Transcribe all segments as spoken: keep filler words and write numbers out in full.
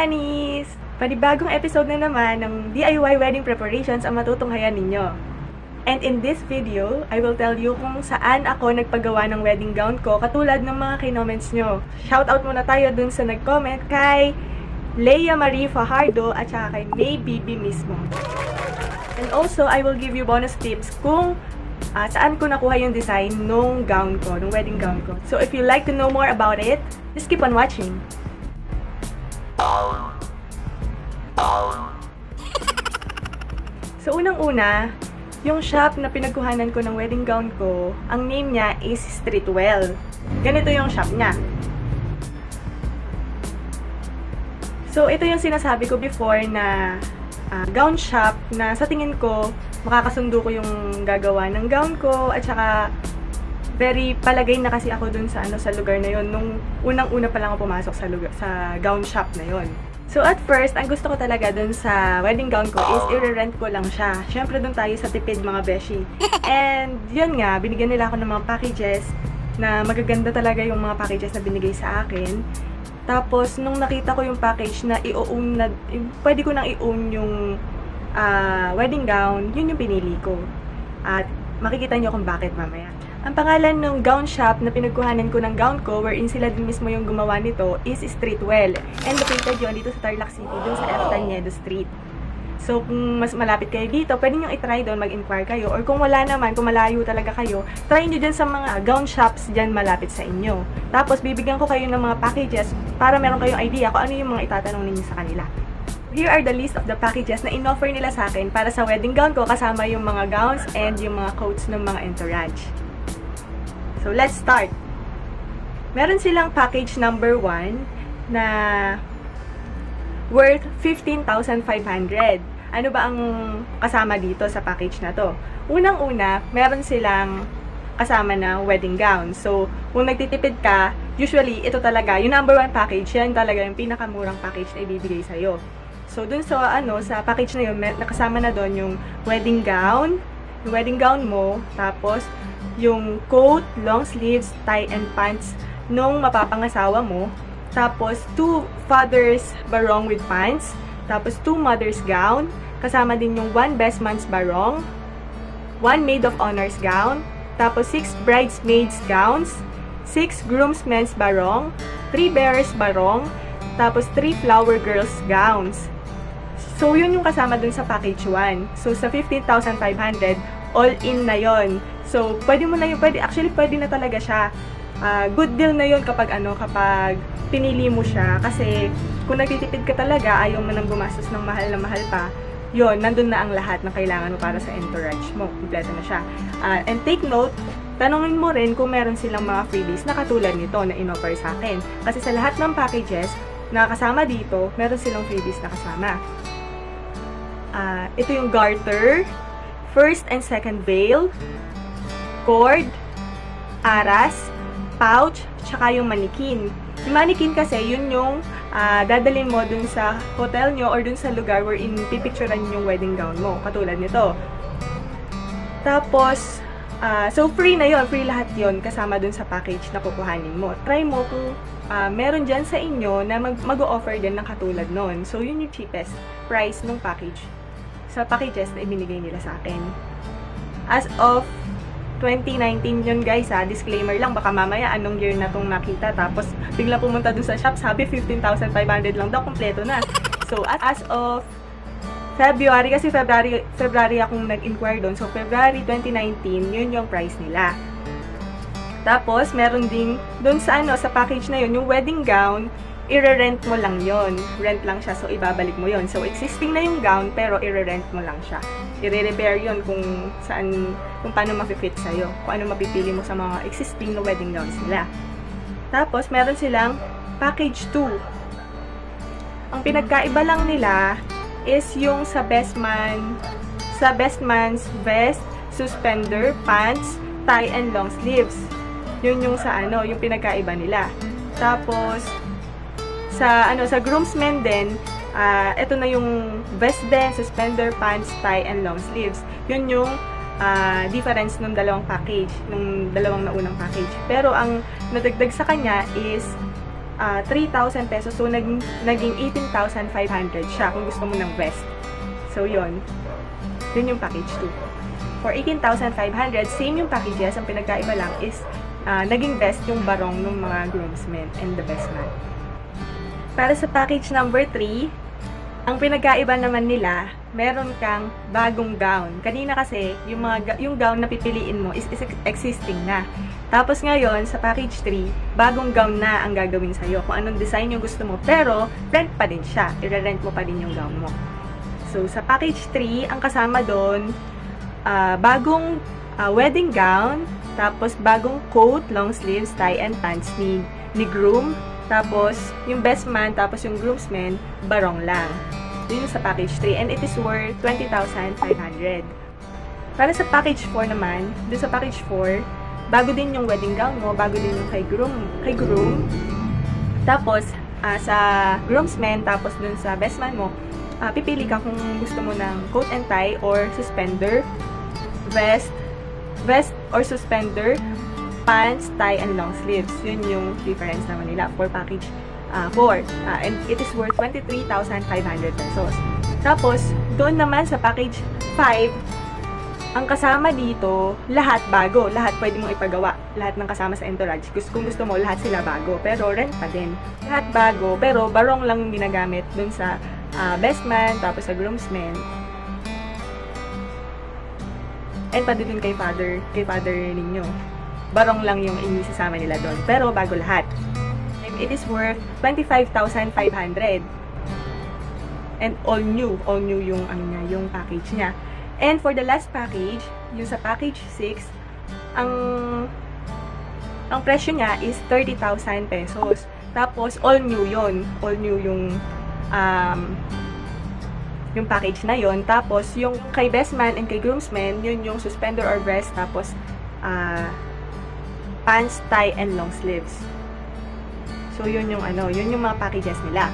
Honey's! Panibagong episode na naman ng D I Y wedding preparations ang matutunghayan ninyo. And in this video, I will tell you kung saan ako nagpagawa ng wedding gown ko katulad ng mga kinomments nyo. Shoutout muna tayo dun sa nag-comment kay Leia Marie Fajardo at saka kay May Bibi mismo. And also, I will give you bonus tips kung Uh, saan ko nakuha yung design nung gown ko, nung wedding gown ko. So if you like to know more about it, just keep on watching. So unang-una, yung shop na pinagkuhanan ko ng wedding gown ko, ang name niya is Streetwell. Ganito yung shop niya. So ito yung sinasabi ko before na uh, gown shop na sa tingin ko makakasundo ko yung gagawa ng gown ko at saka very palagay na kasi ako dun sa ano sa lugar na yon nung unang-una pa lang ako pumasok sa lugar sa gown shop na yon. So at first, ang gusto ko talaga dun sa wedding gown ko is i-rent ko lang siya. Syempre dun tayo sa tipid mga beshi. And yun nga, binigyan nila ako ng mga packages na magaganda talaga yung mga packages na binigay sa akin. Tapos nung nakita ko yung package na i-own na pwede ko nang i-own yung Uh, wedding gown, yun yung pinili ko. At makikita nyo kung bakit mamaya. Ang pangalan ng gown shop na pinagkuhanan ko ng gown ko, wherein sila din mismo yung gumawa nito, is Streetwell. And located yun dito sa Tarlac City, dun sa El Tanyedo Street. So kung mas malapit kayo dito, pwede nyo itry doon, mag-inquire kayo. Or kung wala naman, kung malayo talaga kayo, try nyo dyan sa mga gown shops dyan malapit sa inyo. Tapos bibigyan ko kayo ng mga packages para meron kayong idea kung ano yung mga itatanong ninyo sa kanila. Here are the list of the packages na in-offer nila sa akin para sa wedding gown ko kasama yung mga gowns and yung mga coats ng mga entourage. So, let's start! Meron silang package number one na worth fifteen thousand five hundred. Ano ba ang kasama dito sa package na to? Unang-una, meron silang kasama na wedding gown. So, kung nagtitipid ka, usually ito talaga, yung number one package, yan talaga yung pinakamurang package na ibibigay sa'yo. So, dun sa, ano, sa package na yun, nakasama na dun yung wedding gown, yung wedding gown mo, tapos yung coat, long sleeves, tie and pants nung mapapangasawa mo, tapos two father's barong with pants, tapos two mother's gown, kasama din yung one best man's barong, one maid of honor's gown, tapos six bridesmaids gowns, six groomsmen's barong, three bearers barong, tapos three flower girls gowns. So, yun yung kasama dun sa package one. So, sa fifteen thousand five hundred, all in na yun. So, pwede mo na yun. Pwede, actually, pwede na talaga siya. Uh, good deal na yun kapag ano, kapag pinili mo siya. Kasi, kung nagtitipid ka talaga, ayaw mo nang gumastos ng mahal na mahal pa, yun, nandun na ang lahat na kailangan mo para sa entourage mo. Kompleto na siya. Uh, and take note, tanungin mo rin kung meron silang mga freebies na katulad nito na in-offer sa akin. Kasi sa lahat ng packages na kasama dito, meron silang freebies na kasama. Uh, ito yung garter, first and second veil, cord, aras, pouch, tsaka yung manikin. Yung manikin kasi, yun yung uh, dadalhin mo dun sa hotel nyo or dun sa lugar wherein pipicturan yung wedding gown mo, katulad nito. Tapos, uh, so free na yun, free lahat yun kasama dun sa package na kukuhanin mo. Try mo kung uh, meron dyan sa inyo na mag-o-offer din ng katulad nun. So, yun yung cheapest price ng package sa packages na ibinigay nila sa akin. As of twenty nineteen yun guys ha, disclaimer lang, baka mamaya anong year na itong nakita tapos bigla pumunta dun sa shop, sabi fifteen thousand five hundred lang daw, kompleto na. So as of February, kasi February, February akong nag-inquire dun, so February twenty nineteen, yun yung price nila. Tapos meron ding dun sa ano, sa package na yun, yung wedding gown, i-rent mo lang yon, rent lang siya, so ibabalik mo yon. So existing na yung gown pero i-rent mo lang siya, i-repair yon kung saan, kung paano ma-fit sa iyo, kung ano mapipili mo sa mga existing na wedding gowns nila. Tapos meron silang package two. Ang pinagkaiba lang nila is yung sa best man, sa best man's vest, suspender, pants, tie and long sleeves. Yun yung sa ano, yung pinagkaiba nila. Tapos sa ano, sa groomsmen din, uh, ito na yung vest din, suspender, pants, tie, and long sleeves. Yun yung uh, difference ng dalawang package, ng dalawang naunang package. Pero ang nadagdag sa kanya is uh, three thousand pesos. So, naging, naging eighteen thousand five hundred siya kung gusto mo ng vest. So, yun. Yun yung package two. For eighteen thousand five hundred, same yung packages. Ang pinagkaiba lang is uh, naging best yung barong ng mga groomsmen and the best man. Para sa package number three, ang pinagkaiba naman nila, meron kang bagong gown. Kanina kasi, yung, mga, yung gown na pipiliin mo is, is existing na. Tapos ngayon, sa package three, bagong gown na ang gagawin sa'yo. Kung anong design yung gusto mo. Pero, rent pa din siya. I-rent mo pa din yung gown mo. So, sa package three, ang kasama doon, uh, bagong uh, wedding gown, tapos bagong coat, long sleeves, tie, and pants ni, ni groom. Tapos, yung best man, tapos yung groomsmen, barong lang. Yun sa package three. And it is worth twenty thousand five hundred. Para sa package four naman, dun sa package four, bago din yung wedding gown mo, bago din yung kay groom. Kay groom. Tapos, uh, sa groomsmen, tapos dun sa best man mo, uh, pipili ka kung gusto mo ng coat and tie or suspender, vest, vest or suspender, pants, tie, and long sleeves. Yun yung difference naman nila for package four. Uh, uh, and it is worth twenty-three thousand five hundred pesos. Tapos, doon naman sa package five, ang kasama dito, lahat bago. Lahat pwede mong ipagawa. Lahat ng kasama sa entourage. Kung gusto mo, lahat sila bago. Pero rent pa din. Lahat bago, pero barong lang yung ginagamit doon sa uh, best man, tapos sa groomsmen. And pati din kay father, kay father ninyo. Barong lang yung inisasama nila doon. Pero bago lahat. And it is worth twenty-five thousand five hundred. And all new. All new yung, ano niya, yung package niya. And for the last package, yung sa package six, ang, ang presyo niya is thirty thousand pesos. Tapos, all new yon. All new yung, um, yung package na yon. Tapos, yung kay best man and kay groomsmen, yun yung suspender or vest. Tapos, ah, uh, pants, tie, and long sleeves. So, yun yung ano, yun yung mga packages nila.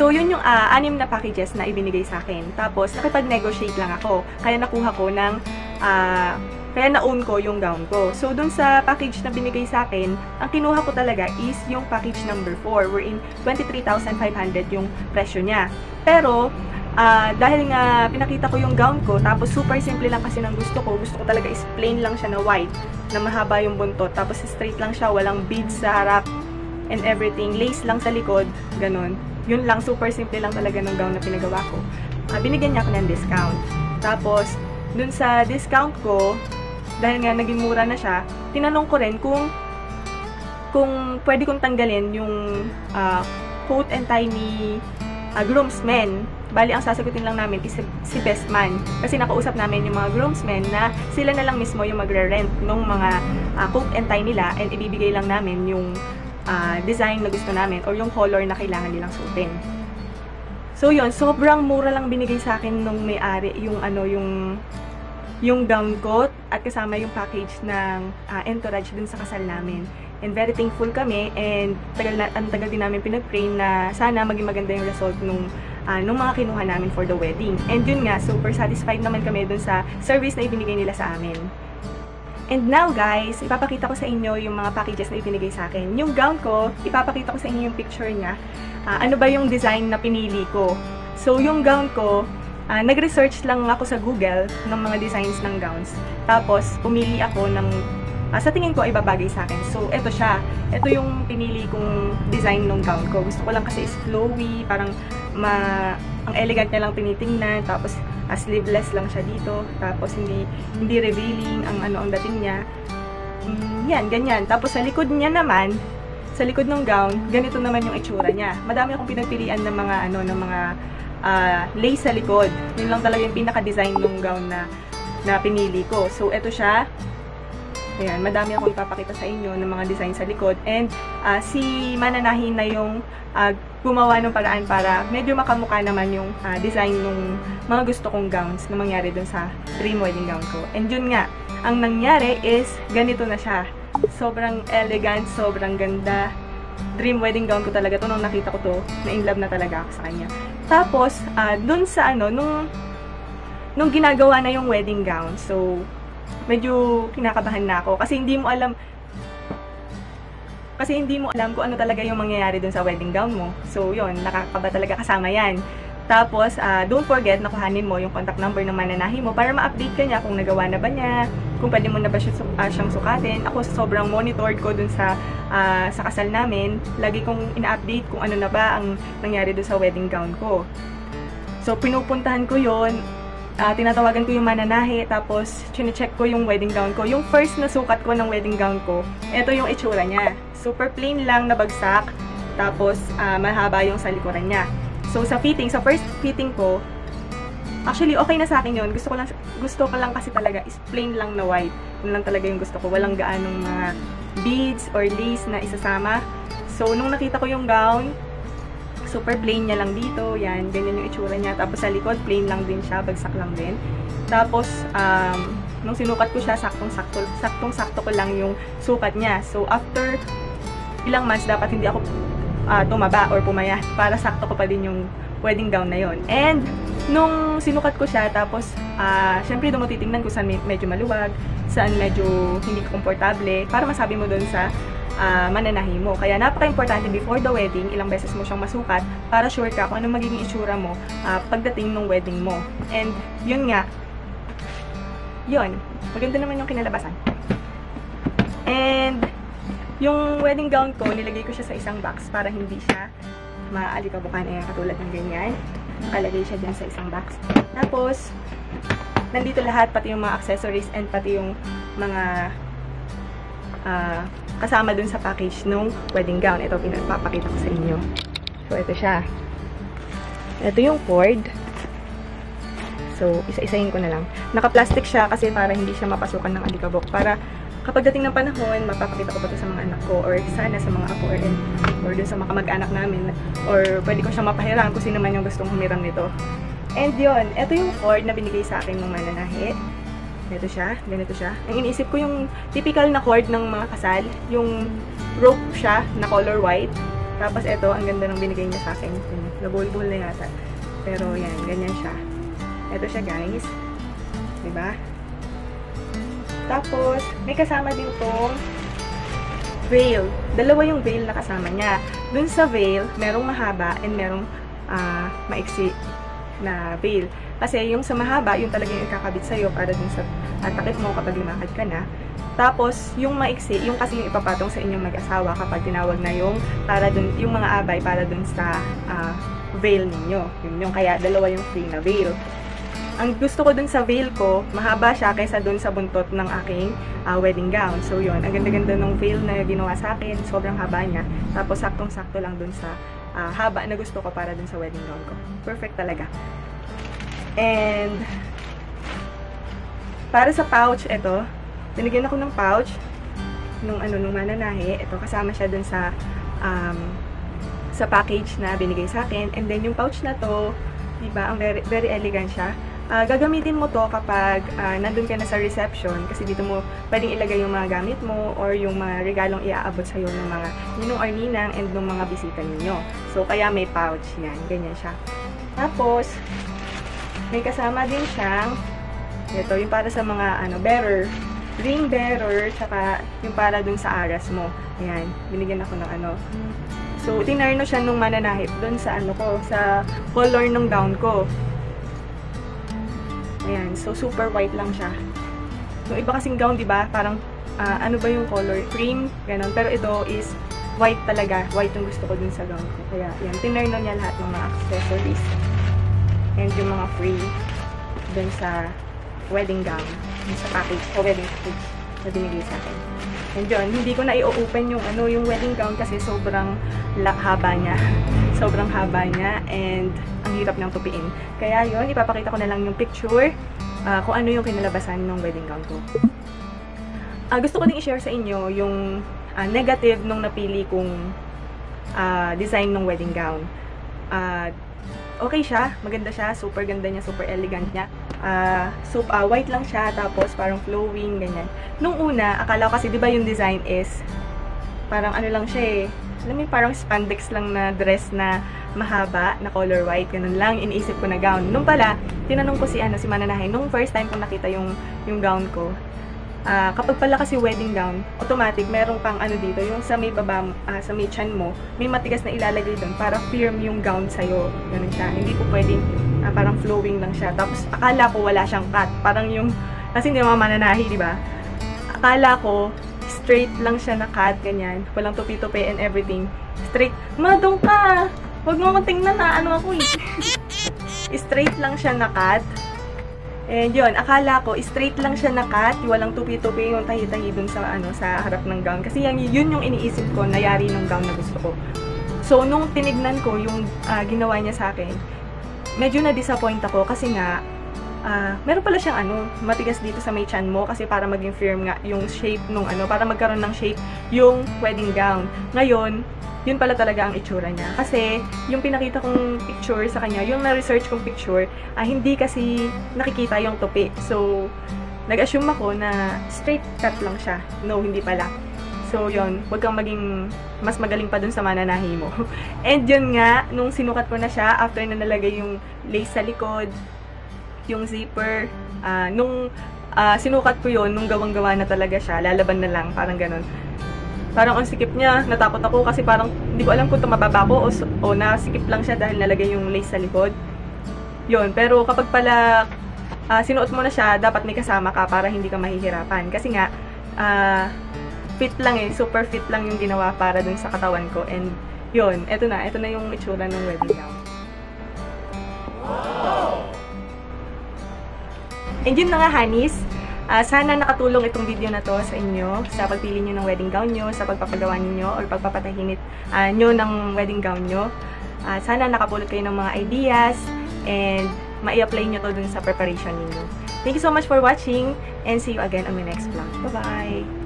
So, yun yung uh, anim na packages na ibinigay sa akin. Tapos, nakipag-negotiate lang ako. Kaya nakuha ko ng, uh, kaya na-own ko yung gown ko. So, dun sa package na binigay sa akin, ang kinuha ko talaga is yung package number four, wherein twenty-three thousand five hundred yung presyo niya. Pero, uh, dahil nga pinakita ko yung gown ko, tapos super simple lang kasi ng gusto ko. Gusto ko talaga is plain lang siya na white, na mahaba yung buntot, tapos straight lang siya, walang beads sa harap and everything, lace lang sa likod, ganun. Yun lang, super simple lang talaga ng gown na pinagawa ko. Uh, binigyan niya ako ng discount. Tapos, dun sa discount ko, dahil nga naging mura na siya, tinanong ko rin kung kung pwede kong tanggalin yung uh, coat and tie ni uh, groomsmen. Bali, ang sasagutin lang namin is si best man. Kasi nakausap namin yung mga groomsmen na sila na lang mismo yung magre-rent ng mga uh, coat and tie nila, and ibibigay lang namin yung uh, design na gusto namin or yung color na kailangan nilang suotin. So yun, sobrang mura lang binigay sa akin nung may-ari yung ano, yung yung gown coat at kasama yung package ng uh, entourage dun sa kasal namin. And very thankful kami, and tagal na, ang tagal din namin pinag-pray na sana maging maganda yung result nung Uh, nung mga kinuha namin for the wedding. And yun nga, super satisfied naman kami dun sa service na ibinigay nila sa amin. And now guys, ipapakita ko sa inyo yung mga packages na ibinigay sa akin. Yung gown ko, ipapakita ko sa inyo yung picture niya. Uh, ano ba yung design na pinili ko? So yung gown ko, uh, nag-research lang ako sa Google ng mga designs ng gowns. Tapos, pumili ako ng Uh, sa tingin ko ay babagay sa akin. So, eto siya. Eto yung pinili kong design ng gown ko. Gusto ko lang kasi is flowy, parang ma ang elegant niya lang tinitingnan. Tapos, uh, sleeveless lang siya dito. Tapos, hindi, hindi revealing ang ano ang dating niya. Mm, yan, ganyan. Tapos, sa likod niya naman, sa likod ng gown, ganito naman yung itsura niya. Madami akong pinagpilian ng mga, ano, ng mga uh, lace sa likod. Yun lang talaga yung pinaka-design ng gown na, na pinili ko. So, eto siya. Ayan, madami akong ipapakita sa inyo ng mga design sa likod. And uh, si Mananahin na yung uh, gumawa ng paraan para medyo makamukha naman yung uh, design ng mga gusto kong gowns na mangyari dun sa dream wedding gown ko. And yun nga, ang nangyari is ganito na siya. Sobrang elegant, sobrang ganda. Dream wedding gown ko talaga to. Nung nakita ko to, na-inlove na talaga ako sa kanya. Tapos, uh, dun sa ano, nung, nung ginagawa na yung wedding gown, so medyo kinakabahan na ako kasi hindi mo alam kasi hindi mo alam kung ano talaga yung mangyayari dun sa wedding gown mo. So yun, nakakaba talaga kasama yan. Tapos, uh, don't forget na kuhanin mo yung contact number ng mananahi mo para ma-update ka niya kung nagawa na ba niya, kung pwede mo na ba siya, uh, siyang sukatin. Ako, sobrang monitored ko dun sa, uh, sa kasal namin. Lagi kong ina-update kung ano na ba ang nangyari dun sa wedding gown ko. So, pinupuntahan ko yun. Uh, tinatawagan ko yung mananahi, tapos chine-check ko yung wedding gown ko. Yung first na sukat ko ng wedding gown ko, ito yung itsura niya. Super plain lang na bagsak, tapos uh, mahaba yung sa likuran niya. So sa fitting, sa first fitting ko, actually okay na sa akin yun. Gusto ko lang, gusto ko lang kasi talaga is plain lang na white. Yun lang talaga yung gusto ko. Walang gaanong mga uh, beads or lace na isasama. So nung nakita ko yung gown, super plain niya lang dito, yan, ganyan yung itsura niya. Tapos sa likod, plain lang din siya, bagsak lang din. Tapos, um, nung sinukat ko siya, saktong-sakto, saktong-sakto ko lang yung sukat niya. So, after ilang months, dapat hindi ako uh, tumaba or pumayat para sakto ko pa din yung wedding gown na yon. And, nung sinukat ko siya, tapos, uh, syempre, doon mo titingnan kung saan medyo maluwag, saan medyo hindi komportable, para masabi mo doon sa Uh, mananahi mo. Kaya napaka-importante before the wedding, ilang beses mo siyang masukat para sure ka kung anong magiging itsura mo uh, pagdating ng wedding mo. And yun nga, yun, maganda naman yung kinalabasan. And yung wedding gown ko, nilagay ko siya sa isang box para hindi siya maalikabukan. Ayan, katulad ng ganyan, nakalagay siya din sa isang box. Tapos nandito lahat, pati yung mga accessories and pati yung mga ah uh, kasama dun sa package nung wedding gown. Ito, pinapapakita ko sa inyo. So, ito siya. Ito yung cord. So, isa-isahin ko na lang. Naka-plastic siya kasi para hindi siya mapasukan ng alikabok. Para kapag dating ng panahon, mapapakita ko pa ito sa mga anak ko or sana sa mga apo or, or dun sa mga kamag-anak namin. Or pwede ko siyang mapahiram kung sino man yung gustong humiram nito. And yun, ito yung cord na binigay sa akin ng mananahi. Ito siya, ganito siya. Ang iniisip ko yung typical na cord ng mga kasal, yung rope siya na color white. Tapos ito, ang ganda ng binigay niya sa akin. Nabol-bol na yata. Pero yan, ganyan siya. Ito siya, guys. Diba? Tapos, may kasama din itong veil. Dalawa yung veil na kasama niya. Dun sa veil, merong mahaba and merong uh, maiksi na veil. Kasi yung sa mahaba, yung talaga yung ikakabit sa'yo para dun sa takip mo kapag lumakad ka na. Tapos, yung maiksi, yung kasi yung ipapatong sa inyong mag-asawa kapag tinawag na yung, para dun, yung mga abay para dun sa uh, veil ninyo. Yun yung, kaya dalawa yung free na veil. Ang gusto ko dun sa veil ko, mahaba siya kaysa dun sa buntot ng aking uh, wedding gown. So yun, ang ganda-ganda ng veil na ginawa sa akin, sobrang haba niya. Tapos, saktong-sakto lang dun sa uh, haba na gusto ko para dun sa wedding gown ko. Perfect talaga. And, para sa pouch, ito, binigyan ako ng pouch nung, ano, nung mananahi. Ito, kasama siya dun sa, um, sa package na binigay sa akin. And then, yung pouch na to, diba, ang very, very elegant siya. Uh, gagamitin mo to kapag uh, nandun ka na sa reception, kasi dito mo pwedeng ilagay yung mga gamit mo or yung mga regalong iaabot sa'yo ng mga ninong or ninang and ng mga bisita ninyo. So, kaya may pouch yan. Ganyan siya. Tapos, may kasama din siyang, ito, yung para sa mga, ano, bearer, ring bearer, tsaka yung para dun sa aras mo. Ayan, binigyan ako ng ano. So, tinarno siya nung mananahip dun sa, ano ko, sa color ng gown ko. Ayan, so super white lang siya. Yung iba kasing gown, diba, parang, uh, ano ba yung color? Cream, ganun. Pero ito is white talaga. White yung gusto ko dun sa gown ko. Kaya, ayan, tinarno niya lahat ng mga accessories. And yung mga free dun sa wedding gown, dun sa package, o wedding package na binigay sa akin. And yun, hindi ko na i-open yung, ano, yung wedding gown kasi sobrang haba niya. Sobrang haba niya and ang hirap niyang tupiin. Kaya yun, ipapakita ko na lang yung picture uh, kung ano yung kinalabasan ng wedding gown ko. Uh, gusto ko din i-share sa inyo yung uh, negative nung napili kong uh, design ng wedding gown. Uh, Okay siya, maganda siya, super ganda niya, super elegant niya. Uh, so, uh, white lang siya, tapos parang flowing, ganyan. Nung una, akala ko kasi, di ba yung design is, parang ano lang siya eh, alam mo parang spandex lang na dress na mahaba, na color white, ganun lang, iniisip ko na gown. Nung pala, tinanong ko si, ano, si mananahi, nung first time ko nakita yung, yung gown ko, uh, kapag pala kasi wedding gown, automatic meron pang ano dito, yung sa may baba, uh, sa may chan mo, may matigas na ilalagay doon para firm yung gown sa'yo. Ganun siya. Hindi po pwedeng uh, parang flowing lang siya. Tapos akala ko wala siyang cut. Parang yung, kasi hindi naman mananahi, di ba? Akala ko straight lang siya na cut, ganyan. Walang tupi-tupi and everything. Straight. Madong ka! Huwag mo kong tingnan na ano ako eh. Straight lang siya na cut. And yun, akala ko, straight lang siya na cut. Walang tupi-tupi yung tahi-tahi dun sa, ano, sa harap ng gown. Kasi yung, yun yung iniisip ko, nayari ng gown na gusto ko. So, nung tinignan ko yung uh, ginawa niya sa akin, medyo na-disappoint ako kasi nga, Uh, meron pala siyang ano, matigas dito sa may chan mo kasi para maging firm nga yung shape nung ano, para magkaroon ng shape yung wedding gown. Ngayon, yun pala talaga ang itsura niya. Kasi yung pinakita kong picture sa kanya, yung na-research kong picture, uh, hindi kasi nakikita yung topi. So, nag-assume ako na straight cut lang siya. No, hindi pala. So, yun, huwag kang maging mas magaling pa dun sa mananahi mo. And yun nga, nung sinukat ko na siya, after na nalagay yung lace sa likod, yung zipper, uh, nung uh, sinukat ko yun, nung gawang-gawa na talaga siya, lalaban na lang, parang ganun. Parang ang sikip niya, natakot ako kasi parang hindi ko alam kung tumababa ko o, o nasikip lang siya dahil nalagay yung lace sa likod. Yun, pero kapag pala uh, sinuot mo na siya, dapat may kasama ka para hindi ka mahihirapan. Kasi nga, uh, fit lang eh, super fit lang yung ginawa para dun sa katawan ko. And yun, eto na, eto na yung itsura ng wedding gown. And yun na nga, Hanis, uh, sana nakatulong itong video na to sa inyo, sa pagpili nyo ng wedding gown nyo, sa pagpapagawa nyo, or pagpapatahinit uh, nyo ng wedding gown nyo. Uh, sana nakapulot kayo ng mga ideas, and ma-i-apply nyo to dun sa preparation niyo. Thank you so much for watching, and see you again on my next vlog. Bye-bye!